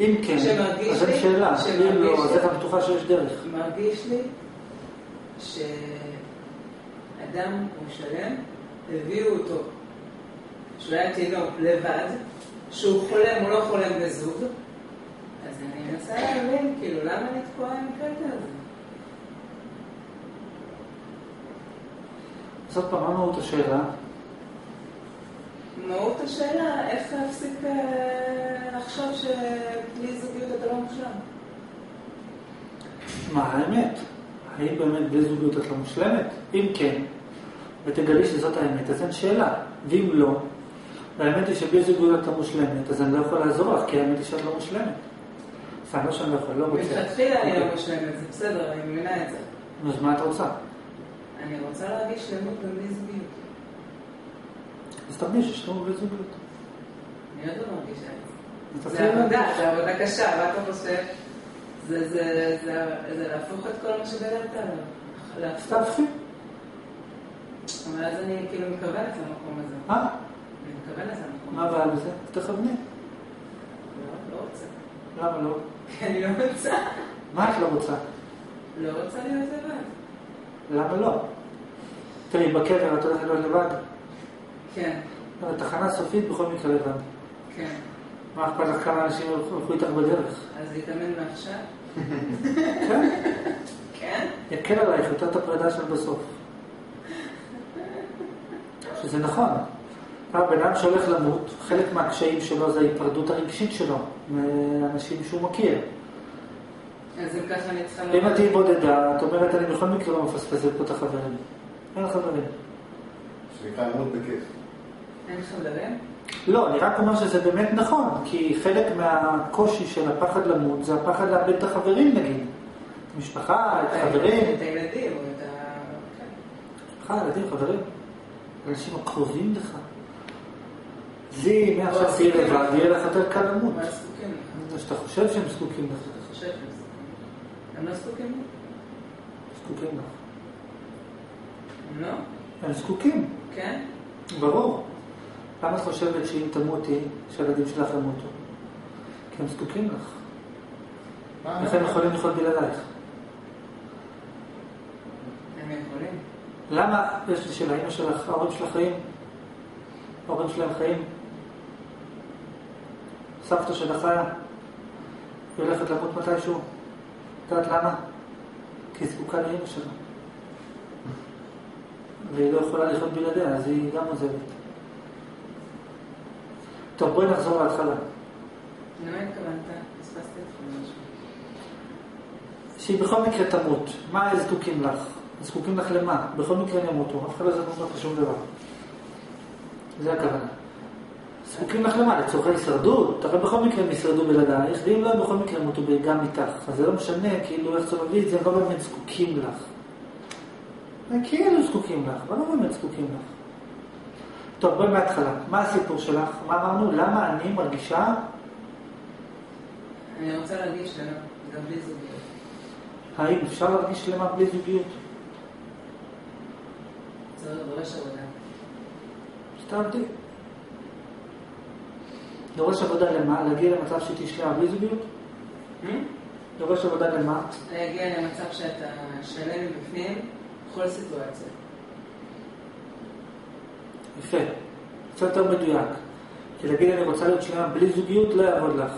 يمكن عشان الشارع لو ذات مفتوحه شيش داخل ما رجيش لي ش אדם ومشلم הביאו אותו שהוא היה תינוק לבד, שהוא חולם או לא חולם בזוג, אז אני מנסה להבין, כאילו, למה אני תקועה עם קטע הזה? זאת פעם, מה מהות השאלה? מהות השאלה, איפה להפסיק לחשוב שבלי זוגיות אתה לא מושלם? מה האמת? האם באמת בלי זוגיות את לא מושלמת? אם כן, ותגלי שזאת האמת, אז אין שאלה. ואם לא, והאמת היא שבלי זוגיות אתה מושלמת, אז אני לא יכול לעזור לך, כי האמת היא שאת לא מושלמת. סענו שאני לא יכול, לא רוצה. מתחילה אני לא מושלמת, זה בסדר, אני מבינה את זה. אז מה את רוצה? אני רוצה להרגיש שלמות בלי זוגיות. אז תרגיש ששלמות בלי זוגיות. אני עוד לא מרגישה את זה. זה עבודה קשה, מה אתה חושב? זה להפוך את כל מה שגדלת עליו. תהפכי. אבל אז אני כאילו מקוונת למקום הזה. אני מקוונת למקום הזה. מה הבעל בזה? תכווני. לא רוצה. למה לא? כי אני לא רוצה. מה את לא רוצה? לא רוצה להיות לבד. למה לא? תראי, בקבר את הולכת להיות לבד? כן. התחנה סופית בכל מקרה לבד. כן. מה אכפת לך כמה אנשים הולכו איתך בדרך? אז להתאמן מעכשיו? כן? כן? יקל עלייך יותר את הפרידה של בסוף. שזה נכון. הבן אדם שהולך למות, חלק מהקשיים שלו זה ההיפרדות הרגשית שלו, מאנשים שהוא מכיר. אז אם ככה אני צריכה... אם את היא בודדה, את אומרת, אני בכל מקרה לא מפספסת פה את החברים. אין חברים. שנקרא למות בכיף. אין חברים? לא, אני רק אומר שזה באמת נכון, כי חלק מהקושי של הפחד למות זה הפחד לאבד את החברים, נגיד. את המשפחה, את החברים. את הילדים, או את ה... משפחה, ילדים, חברים. אנשים הקרובים לך. זה מעכשיו תהיה לבד, יהיה לך יותר קל למות. מה זקוקים לך? שאתה חושב שהם זקוקים לך. אתה חושב שהם זקוקים לך. הם לא זקוקים לך? זקוקים לך. הם לא? הם זקוקים. כן? ברור. למה את חושבת שאם תמותי, שהילדים שלך ימותו? כי הם זקוקים לך. איך הם יכולים לחיות בלעדייך? הם יכולים. למה יש לי שאלה, אמא שלך, ההורים שלך חיים? ההורים שלהם חיים? סבתא שלך חיה? היא הולכת למות מתישהו? יודעת למה? כי היא זקוקה לאמא שלה. והיא לא יכולה לחיות בלעדיה, אז היא גם עוזבת. טוב, בואי נחזור להתחלה. למה התכוונת? הספסתי את חמש. שהיא בכל מקרה תמות. מה הזקוקים לך? זקוקים לך למה? בכל מקרה אני אמותו. אף אחד לא זקוק לך שום דבר. זה הכוונה. זקוקים לך למה? לצורכי הישרדות. הרי בכל מקרה הם ישרדו בלעדייך, ואם לא, בכל מקרה אמותו גם איתך. אז זה לא משנה, כאילו איך צובבי את זה, לא באמת זקוקים לך. כאילו זקוקים לך, אבל לא באמת זקוקים לך. טוב, בואי מההתחלה. מה הסיפור שלך? מה אמרנו? למה אני מרגישה? אני רוצה להרגיש שלמה, גם בלי זוגיות. האם אפשר להרגיש שלמה בלי זוגיות? זה דורש עבודה. שתעבדי. דורש עבודה למה? להגיע למצב שתהיי שלמה בלי זוגיות? דורש עבודה למה? להגיע למצב שאתה שלם מבפנים בכל סיטואציה. יפה, קצת יותר מדויק, כי להגיד אני רוצה להיות שלמה בלי זוגיות לא יעבוד לך.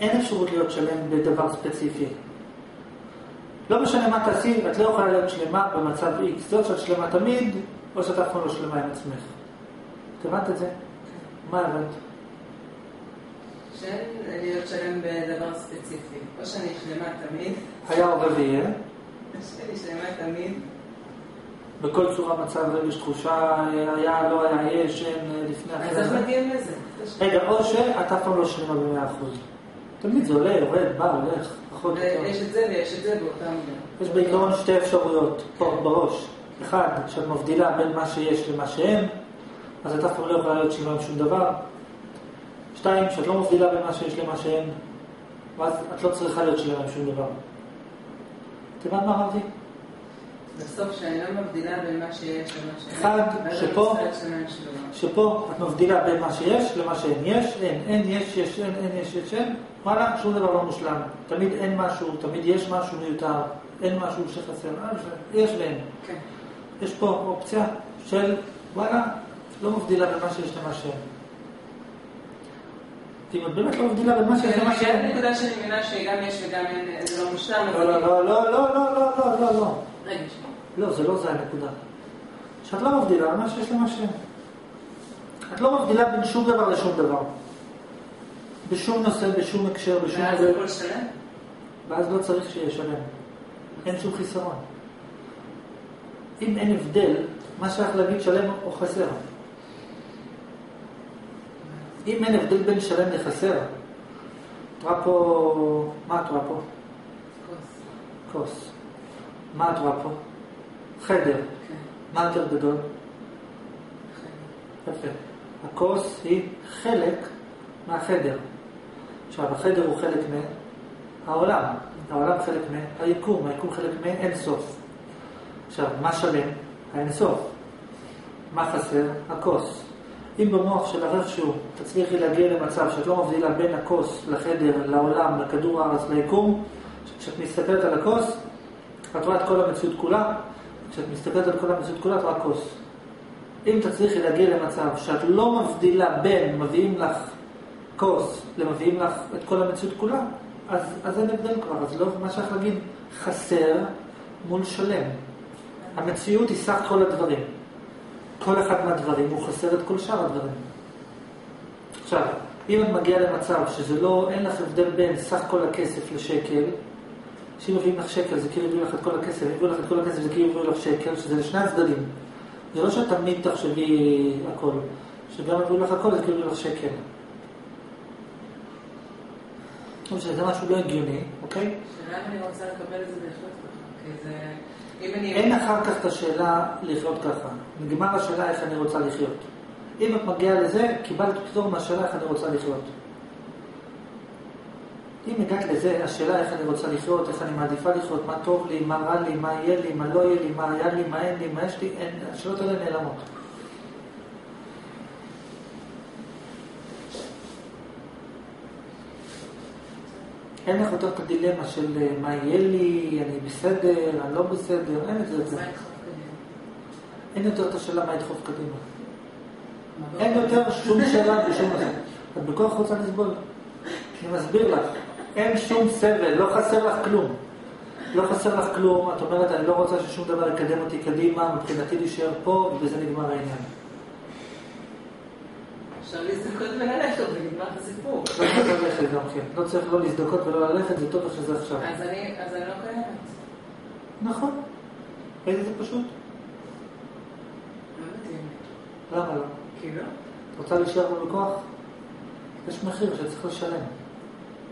אין אפשרות להיות שלם בדבר ספציפי. לא משנה מה תעשי, את לא יכולה להיות שלמה במצב X. זאת שאת שלמה תמיד, או שאת אף פעם לא שלמה עם עצמך. תבנת את זה? מה הבנת? שאין להיות שלם בדבר ספציפי, או שאני שלמה תמיד. היה עובר ויהיה. שאני שלמה תמיד. בכל צורה, מצב, רגש, תחושה, היה, לא היה, יש, אין, לפני אחרי זה. אז איך מגיעים לזה? רגע, או שאתה פעם לא שלמה ב-100%. תמיד זה עולה, יורד, בא, הולך, פחות יותר. יש את זה ויש את זה באותה מידה. יש בעיקרון שתי אפשרויות, פה בראש. אחד, שאת מבדילה בין מה שיש למה שאין, אז אתה פעם לא יכולה להיות שלמה עם שום דבר. שתיים, שאת לא מבדילה בין מה שיש למה שאין, ואז את לא צריכה להיות שלמה עם שום דבר. תימן מה רבי? בסוף שאני לא מבדילה בין מה שיש למה שיש. אחד, שפה את מבדילה בין מה שיש למה שאין. יש, אין, אין, יש, יש, אין, אין, יש, יש, אין. וואלה, שום דבר לא מושלם. תמיד אין משהו, תמיד יש משהו מיותר. אין משהו שחסר. יש ואין. יש פה אופציה של וואלה, לא מבדילה בין מה שיש למה שאין. באמת לא מבדילה בין מה שיש למה שאין. אני נקודה שאני מבינה שגם יש וגם אין, זה לא מושלם. לא, לא, לא, לא, לא, לא, לא. לא, זה לא זה הנקודה. שאת לא מבדילה מה שיש למה שאין. את לא מבדילה בין שום דבר לשום דבר. בשום נושא, בשום הקשר, בשום... ואז הכל שלם? ואז לא צריך שיהיה שלם. אין שום חיסרון. אם אין הבדל, מה שייך להגיד שלם או חסר. אם אין הבדל בין שלם לחסר, תראה פה... מה תראה פה? כוס. כוס. מה את רואה פה? חדר. מה יותר גדול? יפה. הכוס היא חלק מהחדר. עכשיו, החדר הוא חלק מהעולם. העולם חלק מהיקום. היקום חלק מאין סוף. עכשיו, מה שלם? האין סוף. מה חסר? הכוס. אם במוח של איכשהו תצליחי להגיע למצב שאת לא מבדילה בין הכוס לחדר, לעולם, לכדור הארץ, ליקום, כשאת מסתכלת על הכוס, את רואה את כל המציאות כולה, כשאת מסתכלת על כל המציאות כולה, את רואה כוס. אם תצליחי להגיע למצב שאת לא מבדילה בין מביאים לך כוס למביאים לך את כל המציאות כולה, אז אין הבדל כבר, אז לא מה שאנחנו נגיד חסר מול שלם. המציאות היא סך כל הדברים. כל אחד מהדברים הוא חסר את כל שאר הדברים. עכשיו, אם את מגיעה למצב שזה לא, אין לך הבדל בין סך כל הכסף לשקל, שאם מביאים לך שקל, זה כאילו יביאו לך את כל הכסף, אם יביאו לך את כל הכסף, זה כאילו יביאו לך שקל, שזה לשני הצדדים. זה לא שתמיד תחשבי הכל, שגם יביאו לך הכל, זה כאילו יביאו לך שקל. זה משהו לא הגיוני, אוקיי? שאלה אם אני רוצה לקבל את זה לחיות ככה, אין אחר כך את השאלה לחיות ככה. נגמר השאלה איך אני רוצה לחיות. אם את מגיעה לזה, קיבלת פתור מהשאלה איך אני רוצה לחיות. אם הגעת לזה, השאלה איך אני רוצה לחיות, איך אני מעדיפה לחיות, מה טוב לי, מה רע לי, מה יהיה לי, מה לא יהיה לי, מה היה לי, מה אין לי, מה יש לי, השאלות האלה נעלמות. אין לך יותר את הדילמה של מה יהיה לי, אני בסדר, אני לא בסדר, אין את זה. מה ידחוף קדימה? אין יותר את השאלה מה ידחוף קדימה. אין יותר שום שאלה ושום אחר. את בכוח רוצה לסבול. אני מסביר לך, אין שום סבל, לא חסר לך כלום. לא חסר לך כלום, את אומרת, אני לא רוצה ששום דבר יקדם אותי קדימה, מבחינתי להישאר פה, ובזה נגמר העניין. אפשר להזדקות וללכת, אבל נגמר את הסיפור. לא צריך ללכת גם כן, לא צריך לא להזדקות ולא ללכת, זה טוב שזה עכשיו. אז אני לא קיימת. נכון, ראיתי זה פשוט. לא מתאים. למה לא? כי לא. את רוצה להישאר בלקוח? יש מחיר שצריך לשלם.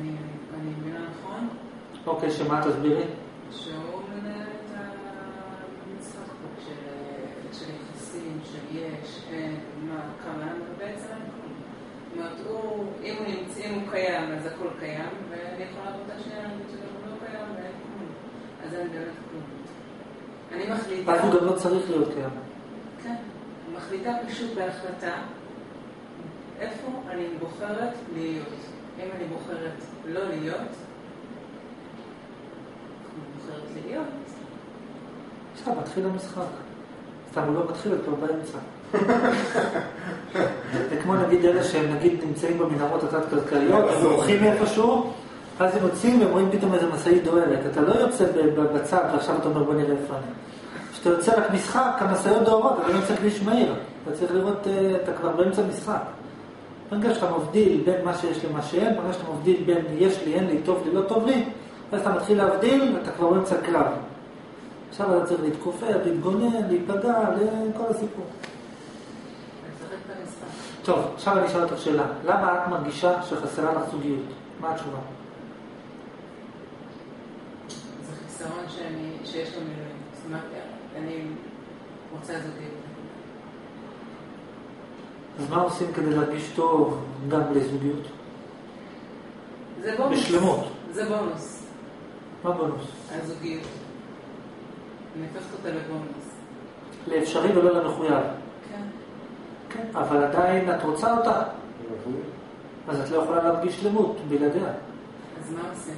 אני מבינה נכון. אוקיי, שמה תסבירי? שהוא מנהל את המצחק של יחסים, של יש, מה, כמה, ובעצם אם הוא קיים, אז הכל קיים, ואני יכולה לבוטה שנייה, הוא לא קיים, ואין כלום. אז אני באמת כלום. אני מחליטה... אז הוא גם לא צריך להיות קיים. כן, הוא מחליטה פשוט בהחלטה. איפה אני בוחרת להיות? אם אני בוחרת לא להיות, אני בוחרת להיות. עכשיו, מתחיל המשחק. סתם, הוא לא מתחיל, אתה לא באמצע. זה כמו נגיד אלה שהם נגיד נמצאים במנהרות התת-כלכליות, הם הולכים איפשהו, אז הם יוצאים והם רואים פתאום איזה משאית דוהרת. אתה לא יוצא בצד ועכשיו אתה אומר בוא נראה איפה אני. כשאתה יוצא רק משחק, המשאיות דוהרות, אבל אני צריך להשמעיר. אתה צריך לראות, אתה כבר באמצע משחק. ברגע שאתה מבדיל בין מה שיש למה שאין, ברגע שאתה מבדיל בין יש לי, אין לי, טוב לי, לא טוב לי, ואז אתה מתחיל להבדיל ואתה כבר רואה קצת קרב. אפשר לייצר להתכופף, להתגונן, להיפגע, לכל הסיפור. טוב, עכשיו אני אשאל אותך שאלה. למה את מרגישה שחסרה לך זוגיות? מה התשובה? זה חיסרון שיש לו מילואים. זאת אומרת, אני רוצה זוגיות. אז מה עושים כדי להרגיש טוב גם לזוגיות? זה בונוס. בשלמות. זה בונוס. מה בונוס? הזוגיות. אני הפכת אותה לבונוס. לאפשרי ולא למחויב. כן. כן, אבל עדיין את רוצה אותה. אז את לא יכולה להרגיש שלמות בלעדיה. אז מה עושים?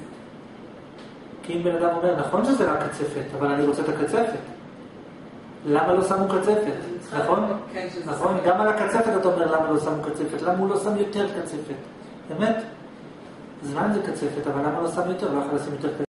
כי אם בן אדם אומר, נכון שזה רק קצפת, אבל אני רוצה את הקצפת. למה לא שמו קצפת? נכון? נכון, גם על הקצפת אתה אומר למה לא שמו קצפת, למה הוא לא שם יותר קצפת. באמת? זמן זה קצפת, אבל למה לא שם יותר? לא יכול לשים יותר קצפת.